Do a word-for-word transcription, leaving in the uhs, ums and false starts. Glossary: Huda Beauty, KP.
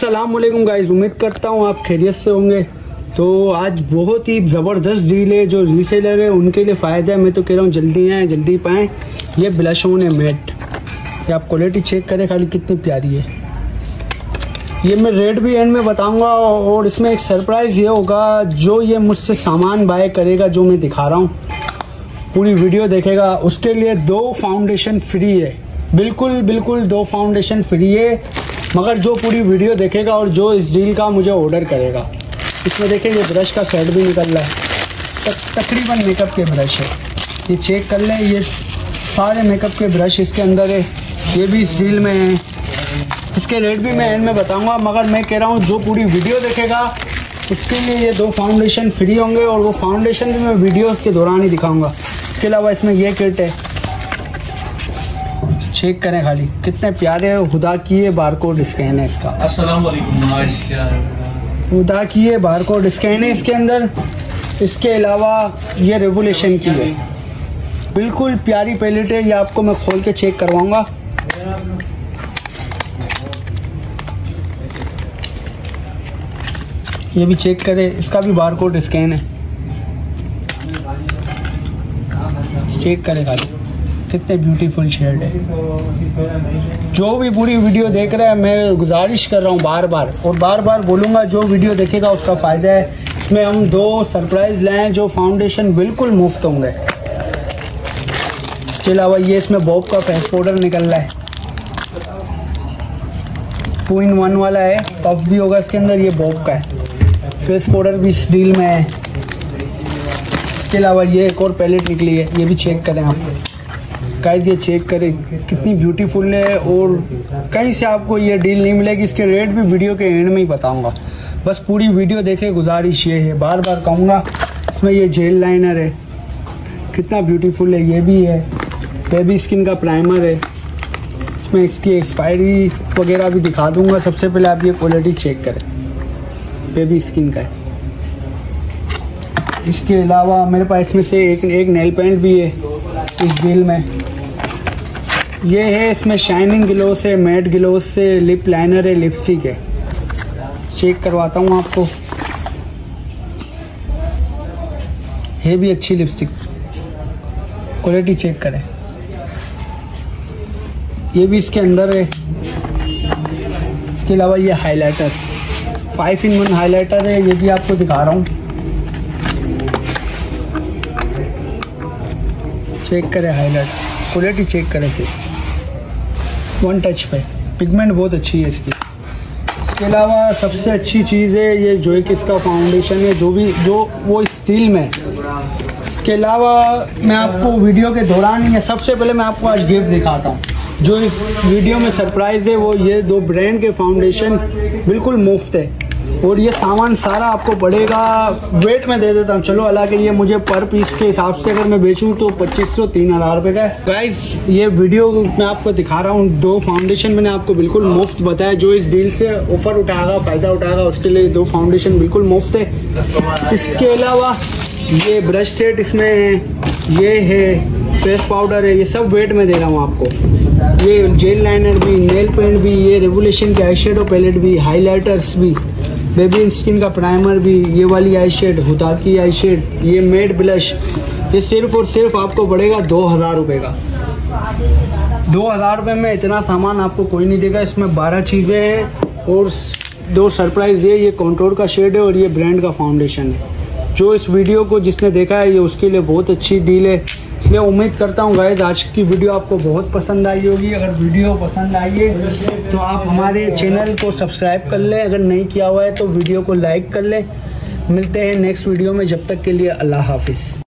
अस्सलाम वालेकुम गाइस, उम्मीद करता हूँ आप खैरियत से होंगे। तो आज बहुत ही ज़बरदस्त डील है जो रीसेलर है उनके लिए फ़ायदा है। मैं तो कह रहा हूँ जल्दी आएँ जल्दी पाएँ। ये ब्लश ऑन है मैट, ये आप क्वालिटी चेक करें खाली कितनी प्यारी है। ये मैं रेट भी एंड में बताऊँगा और इसमें एक सरप्राइज़ ये होगा, जो ये मुझसे सामान बाय करेगा जो मैं दिखा रहा हूँ पूरी वीडियो देखेगा, उसके लिए दो फाउंडेशन फ्री है। बिल्कुल बिल्कुल दो फाउंडेशन फ्री है, मगर जो पूरी वीडियो देखेगा और जो इस डील का मुझे ऑर्डर करेगा। इसमें देखें ये ब्रश का सेट भी निकल रहा है, तकरीबन मेकअप के ब्रश है। ये चेक कर लें, ये सारे मेकअप के ब्रश इसके अंदर है, ये भी इस डील में है। इसके रेट भी मैं एंड में बताऊंगा, मगर मैं कह रहा हूँ जो पूरी वीडियो देखेगा इसके लिए ये दो फाउंडेशन फ्री होंगे, और वो फाउंडेशन भी मैं वीडियो के दौरान ही दिखाऊँगा। इसके अलावा इसमें यह किट है, चेक करें खाली कितने प्यारे है। हुदा की ये बारकोड स्कैन है इसका। अस्सलाम वालेकुम। हुदा की ये बारकोड स्कैन है इसके अंदर। इसके अलावा ये रेवोल्यूशन की है, बिल्कुल प्यारी पैलेट है। ये आपको मैं खोल के चेक करवाऊंगा। ये भी चेक करें, इसका भी बारकोड स्कैन है। चेक करें खाली कितने ब्यूटीफुल शेड है। जो भी पूरी वीडियो देख रहा है, मैं गुजारिश कर रहा हूँ बार बार और बार बार बोलूँगा, जो वीडियो देखेगा उसका फ़ायदा है। इसमें हम दो सरप्राइज़ लाएँ जो फाउंडेशन बिल्कुल मुफ्त होंगे। इसके अलावा ये इसमें बॉब का फेस पाउडर निकल रहा है, टू इन वन वाला है, पफ भी होगा इसके अंदर। ये बॉब का है, फेस पाउडर भी इस डील में है। इसके अलावा ये एक और पैलेट निकली है, ये भी चेक करें आप गाइस। ये चेक करें कितनी ब्यूटीफुल है, और कहीं से आपको ये डील नहीं मिलेगी। इसके रेट भी वीडियो के एंड में ही बताऊंगा, बस पूरी वीडियो देखे। गुजारिश ये है, बार बार कहूँगा। इसमें ये जेल लाइनर है, कितना ब्यूटीफुल है। ये भी है बेबी स्किन का प्राइमर है। इसमें इसकी एक्सपायरी वगैरह भी दिखा दूँगा। सबसे पहले आप ये क्वालिटी चेक करें, बेबी स्किन का है। इसके अलावा मेरे पास इसमें से एक एक नेल पेंट भी है इस डील में। ये है, इसमें शाइनिंग ग्लोस है, मैट ग्लोस से, लिप लाइनर है, लिपस्टिक है। चेक करवाता हूँ आपको, ये भी अच्छी लिपस्टिक, क्वालिटी चेक करें। ये भी इसके अंदर है। इसके अलावा ये highlighters, five in one highlighter है, ये भी आपको दिखा रहा हूँ। चेक करें हाईलाइट, क्वालिटी चेक करें सिर्फ वन टच पे, पिगमेंट बहुत अच्छी है इसकी। इसके अलावा सबसे अच्छी चीज़ है ये जोई किस का फाउंडेशन है, जो भी जो वो स्टील में। इसके अलावा मैं आपको वीडियो के दौरान या सबसे पहले मैं आपको आज गिफ्ट दिखाता हूँ। जो इस वीडियो में सरप्राइज़ है वो ये दो ब्रांड के फाउंडेशन बिल्कुल मुफ्त है, और ये सामान सारा आपको पड़ेगा वेट में दे देता हूँ। चलो, हालांकि ये मुझे पर पीस के हिसाब से अगर मैं बेचूँ तो पच्चीस सौ तीन हज़ार रुपये का है। गाइस, ये वीडियो मैं आपको दिखा रहा हूँ, दो फाउंडेशन मैंने आपको बिल्कुल मुफ्त बताया। जो इस डील से ऑफ़र उठाएगा, फ़ायदा उठाएगा, उसके लिए दो फाउंडेशन बिल्कुल मुफ्त है। इसके अलावा ये ब्रश सेट इसमें है, ये है फेस पाउडर है, ये सब वेट में दे रहा हूँ आपको। ये जेल लाइनर भी, नेल पेंट भी, ये रेवोल्यूशन के आई शेडो पैलेट भी, हाइलाइटर्स भी, बेबी स्किन का प्राइमर भी, ये वाली आई शेड, हुदा की आई शेड, ये मेड ब्लश। ये सिर्फ और सिर्फ आपको पड़ेगा दो हज़ार रुपये का। दो हज़ार रुपये में इतना सामान आपको कोई नहीं देगा। इसमें बारह चीज़ें हैं और दो सरप्राइज़ है। ये कंटूर का शेड है और ये ब्रांड का फाउंडेशन है। जो इस वीडियो को जिसने देखा है, ये उसके लिए बहुत अच्छी डील है। इसलिए उम्मीद करता हूँ गाइस आज की वीडियो आपको बहुत पसंद आई होगी। अगर वीडियो पसंद आई है तो आप हमारे चैनल को सब्सक्राइब कर लें, अगर नहीं किया हुआ है तो वीडियो को लाइक कर लें। मिलते हैं नेक्स्ट वीडियो में, जब तक के लिए अल्लाह हाफिज़।